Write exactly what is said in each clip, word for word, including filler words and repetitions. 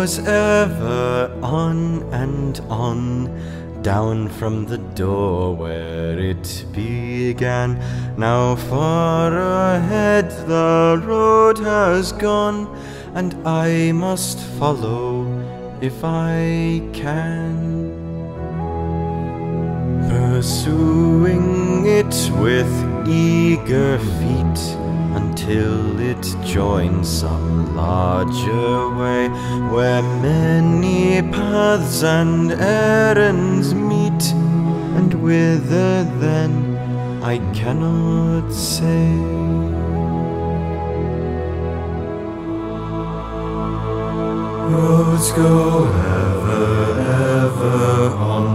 goes ever on and on, down from the door where it began. Now far ahead the road has gone, and I must follow if I can. Pursuing it with eager feet, until it joins some larger way, where many paths and errands meet, and whither then I cannot say. Roads go ever, ever on,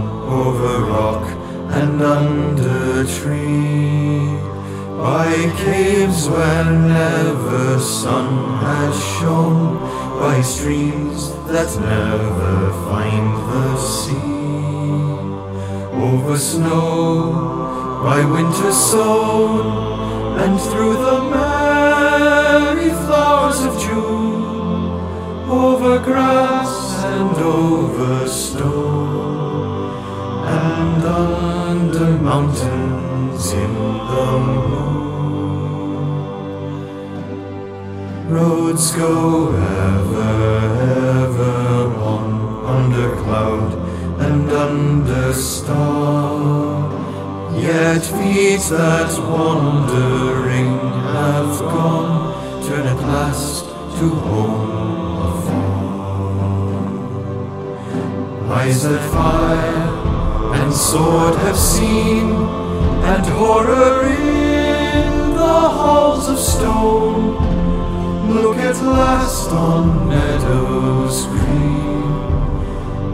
over rock and under tree, by caves where never sun has shone, by streams that never find the sea, over snow, by winter sown, and through the merry flowers of June, over grass and over stone, and under mountains in the moon. Roads go ever, ever on, under cloud and under star, yet feet that wandering have gone turn at last to home afar. Eyes that fire and sword have seen, and horror in the halls of stone, look at last on meadows green,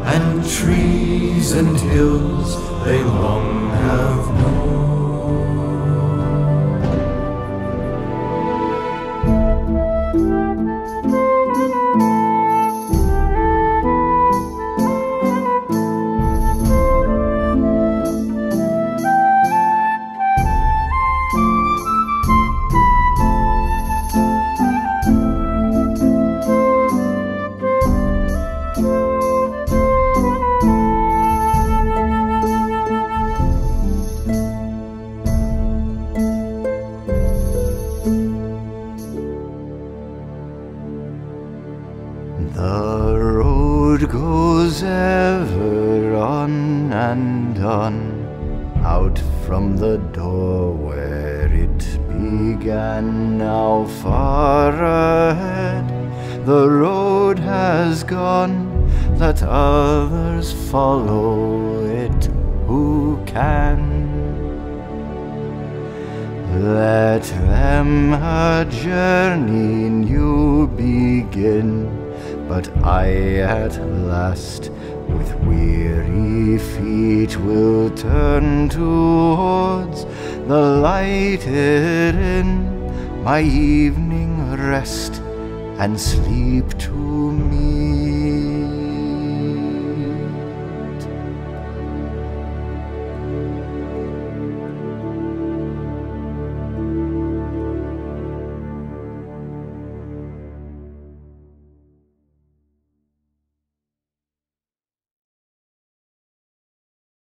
and trees and hills they long have known. The road goes ever on and on, out from the door where it began. Now far ahead the road has gone, let others follow it who can. Let them a journey new begin, but I at last, with weary feet, will turn towards the light herein, my evening rest and sleep to me.